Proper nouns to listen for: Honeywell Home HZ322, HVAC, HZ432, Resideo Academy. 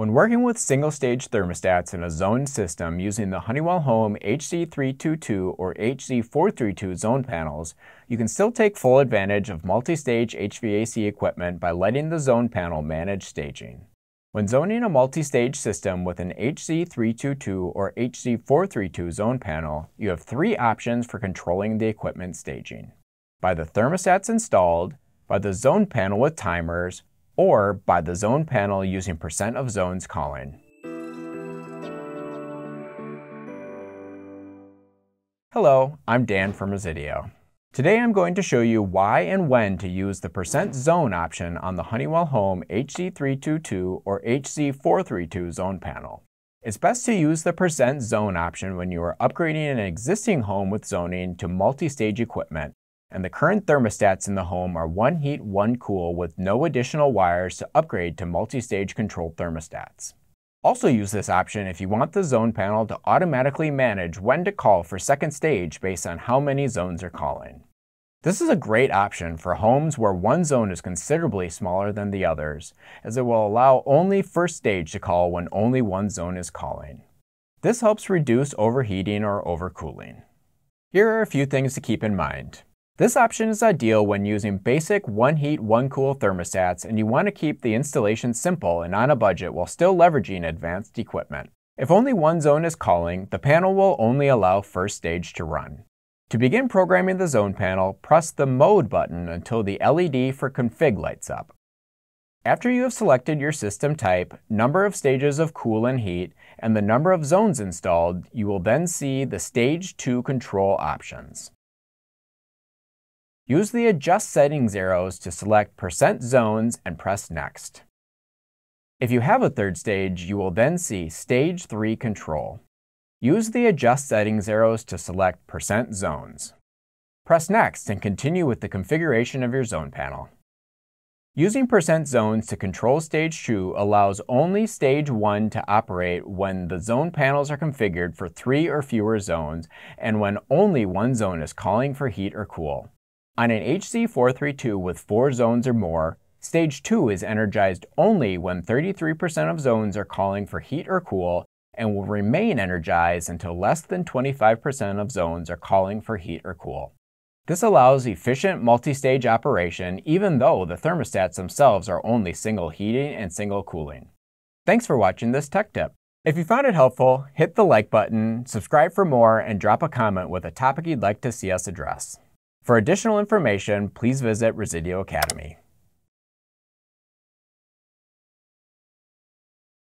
When working with single-stage thermostats in a zoned system using the Honeywell Home HZ322 or HZ432 zone panels, you can still take full advantage of multi-stage HVAC equipment by letting the zone panel manage staging. When zoning a multi-stage system with an HZ322 or HZ432 zone panel, you have three options for controlling the equipment staging: by the thermostats installed, by the zone panel with timers, or by the zone panel using percent of zones calling. Hello, I'm Dan from Resideo. Today I'm going to show you why and when to use the percent zone option on the Honeywell Home HZ322 or HZ432 zone panel. It's best to use the percent zone option when you are upgrading an existing home with zoning to multi-stage equipment, and the current thermostats in the home are one heat, one cool, with no additional wires to upgrade to multi-stage controlled thermostats. Also use this option if you want the zone panel to automatically manage when to call for second stage based on how many zones are calling. This is a great option for homes where one zone is considerably smaller than the others, as it will allow only first stage to call when only one zone is calling. This helps reduce overheating or overcooling. Here are a few things to keep in mind. This option is ideal when using basic one heat, one cool thermostats, and you want to keep the installation simple and on a budget while still leveraging advanced equipment. If only one zone is calling, the panel will only allow first stage to run. To begin programming the zone panel, press the Mode button until the LED for config lights up. After you have selected your system type, number of stages of cool and heat, and the number of zones installed, you will then see the Stage 2 control options. Use the Adjust Settings arrows to select percent zones and press Next. If you have a third stage, you will then see Stage 3 Control. Use the Adjust Settings arrows to select percent zones. Press Next and continue with the configuration of your zone panel. Using percent zones to control Stage 2 allows only Stage 1 to operate when the zone panels are configured for three or fewer zones and when only one zone is calling for heat or cool. On an HZ432 with four zones or more, Stage 2 is energized only when 33% of zones are calling for heat or cool and will remain energized until less than 25% of zones are calling for heat or cool. This allows efficient multi-stage operation even though the thermostats themselves are only single heating and single cooling. Thanks for watching this tech tip. If you found it helpful, hit the like button, subscribe for more, and drop a comment with a topic you'd like to see us address. For additional information, please visit Resideo Academy.